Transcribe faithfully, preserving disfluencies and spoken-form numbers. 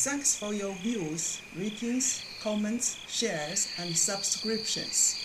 Thanks for your views, ratings, comments, shares, and subscriptions.